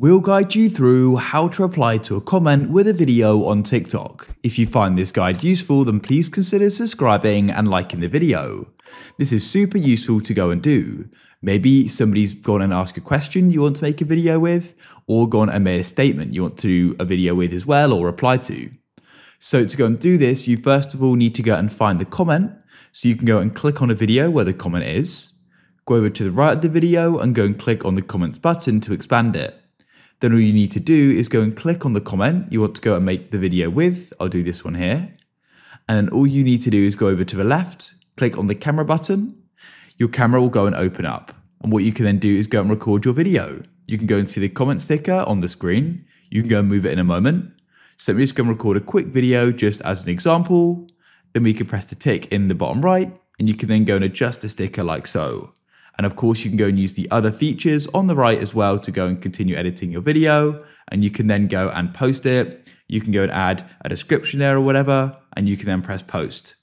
We'll guide you through how to reply to a comment with a video on TikTok. If you find this guide useful, then please consider subscribing and liking the video. This is super useful to go and do. Maybe somebody's gone and asked a question you want to make a video with, or gone and made a statement you want to do a video with as well or reply to. So to go and do this, you first of all need to go and find the comment. So you can go and click on a video where the comment is, go over to the right of the video and go and click on the comments button to expand it. Then all you need to do is go and click on the comment you want to go and make the video with. I'll do this one here. And all you need to do is go over to the left, click on the camera button. Your camera will go and open up. And what you can then do is go and record your video. You can go and see the comment sticker on the screen. You can go and move it in a moment. So we're just going to record a quick video just as an example. Then we can press the tick in the bottom right and you can then go and adjust the sticker like so. And of course you can go and use the other features on the right as well to go and continue editing your video, and you can then go and post it. You can go and add a description there or whatever, and you can then press post.